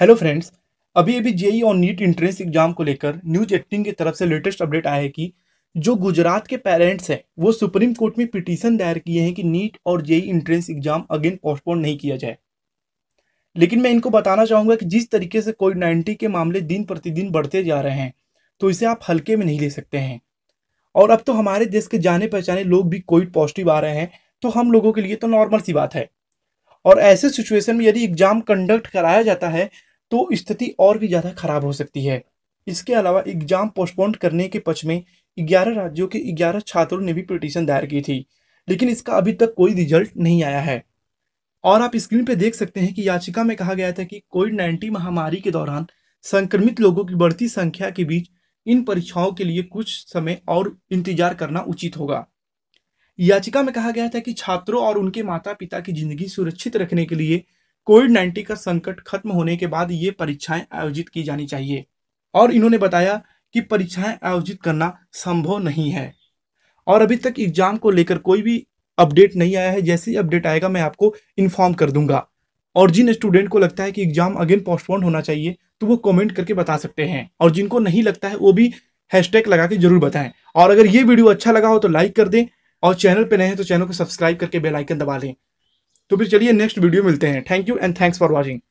Hello friends, अभी अभी JEE और नीट एंट्रेंस एग्जाम को लेकर न्यूज 18 की तरफ से लेटेस्ट अपडेट आया है कि जो गुजरात के पेरेंट्स हैं वो सुप्रीम कोर्ट में पिटीशन दायर किए हैं कि नीट और JEE entrance exam again postpone नहीं किया जाए। लेकिन मैं इनको बताना चाहूँगा कि जिस तरीके से कोविड-19 के मामले दिन प्रतिदिन बढ़ते जा रहे हैं तो इसे आप हल्के में नहीं ले सकते हैं। और अब तो हमारे देश के जाने पहचाने लोग भी कोविड पॉजिटिव आ रहे हैं, तो हम लोगों के लिए तो नॉर्मल सी बात है। और ऐसे सिचुएशन में यदि एग्जाम कंडक्ट कराया जाता है तो स्थिति और भी ज़्यादा खराब हो सकती है। इसके अलावा एग्जाम पोस्टपोन करने के पक्ष में 11 राज्यों के 11 छात्रों ने भी पिटीशन दायर की थी, लेकिन इसका अभी तक कोई रिजल्ट नहीं आया है। और आप स्क्रीन पर देख सकते हैं कि याचिका में कहा गया था कि कोविड-19 महामारी के दौरान संक्रमित लोगों की बढ़ती संख्या के बीच इन परीक्षाओं के लिए कुछ समय और इंतजार करना उचित होगा। याचिका में कहा गया था कि छात्रों और उनके माता पिता की जिंदगी सुरक्षित रखने के लिए कोविड-19 का संकट खत्म होने के बाद ये परीक्षाएं आयोजित की जानी चाहिए। और इन्होंने बताया कि परीक्षाएं आयोजित करना संभव नहीं है। और अभी तक एग्जाम को लेकर कोई भी अपडेट नहीं आया है। जैसे ही अपडेट आएगा मैं आपको इन्फॉर्म कर दूंगा। और जिन स्टूडेंट को लगता है कि एग्जाम अगेन पोस्टपोन होना चाहिए तो वो कमेंट करके बता सकते हैं, और जिनको नहीं लगता है वो भी हैशटैग लगा के जरूर बताएं। और अगर ये वीडियो अच्छा लगा हो तो लाइक कर दें, और चैनल पे नए हैं तो चैनल को सब्सक्राइब करके बेल आइकन दबा लें। तो फिर चलिए नेक्स्ट वीडियो मिलते हैं। Thank you and thanks for watching.